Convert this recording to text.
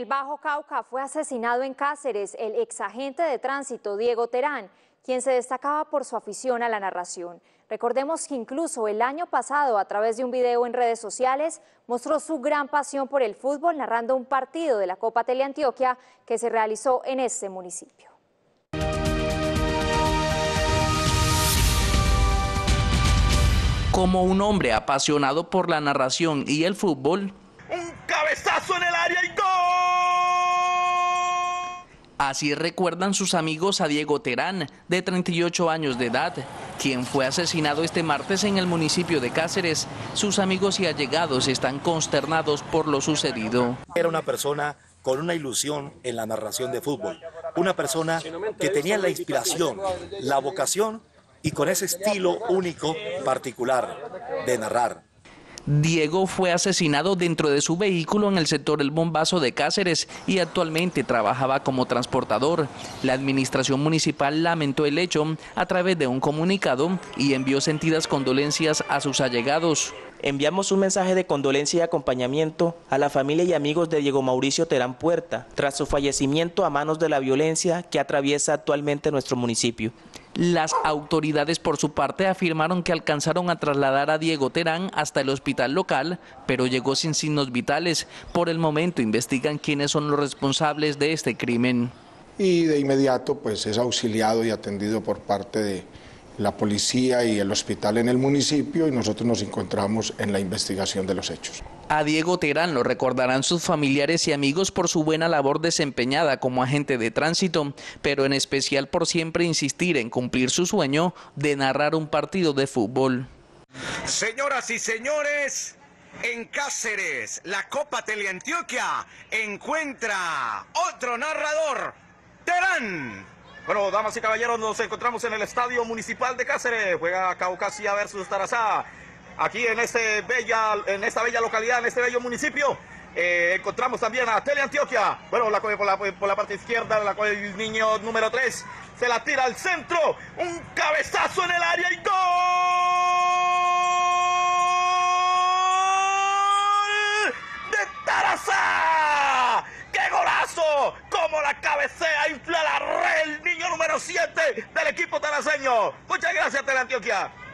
El Bajo Cauca fue asesinado en Cáceres el exagente de tránsito Diego Terán, quien se destacaba por su afición a la narración. Recordemos que incluso el año pasado, a través de un video en redes sociales, mostró su gran pasión por el fútbol narrando un partido de la Copa Teleantioquia que se realizó en este municipio. Como un hombre apasionado por la narración y el fútbol, ¡un cabezazo en el área y gol! Así recuerdan sus amigos a Diego Terán, de 38 años de edad, quien fue asesinado este martes en el municipio de Cáceres. Sus amigos y allegados están consternados por lo sucedido. Era una persona con una ilusión en la narración de fútbol, una persona que tenía la inspiración, la vocación y con ese estilo único, particular, de narrar. Diego fue asesinado dentro de su vehículo en el sector El Bombazo de Cáceres y actualmente trabajaba como transportador. La administración municipal lamentó el hecho a través de un comunicado y envió sentidas condolencias a sus allegados. Enviamos un mensaje de condolencia y acompañamiento a la familia y amigos de Diego Mauricio Terán Puerta, tras su fallecimiento a manos de la violencia que atraviesa actualmente nuestro municipio. Las autoridades por su parte afirmaron que alcanzaron a trasladar a Diego Terán hasta el hospital local, pero llegó sin signos vitales. Por el momento investigan quiénes son los responsables de este crimen. Y de inmediato pues es auxiliado y atendido por parte de la policía y el hospital en el municipio, y nosotros nos encontramos en la investigación de los hechos. A Diego Terán lo recordarán sus familiares y amigos por su buena labor desempeñada como agente de tránsito, pero en especial por siempre insistir en cumplir su sueño de narrar un partido de fútbol. Señoras y señores, en Cáceres, la Copa Teleantioquia encuentra otro narrador, Terán. Bueno, damas y caballeros, nos encontramos en el Estadio Municipal de Cáceres. Juega Caucasia versus Tarazá. Aquí en esta bella localidad, en este bello municipio, encontramos también a Teleantioquia. Bueno, por la parte izquierda, el niño número 3 se la tira al centro. Un cabezazo en el área y ¡gol! ¡De Tarazá! ¡Qué golazo! ¡Cómo la cabecea! ¡Infla la red! 7 del equipo taraseño. Muchas gracias, Teleantioquia.